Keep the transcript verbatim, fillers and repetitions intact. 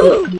Ooh!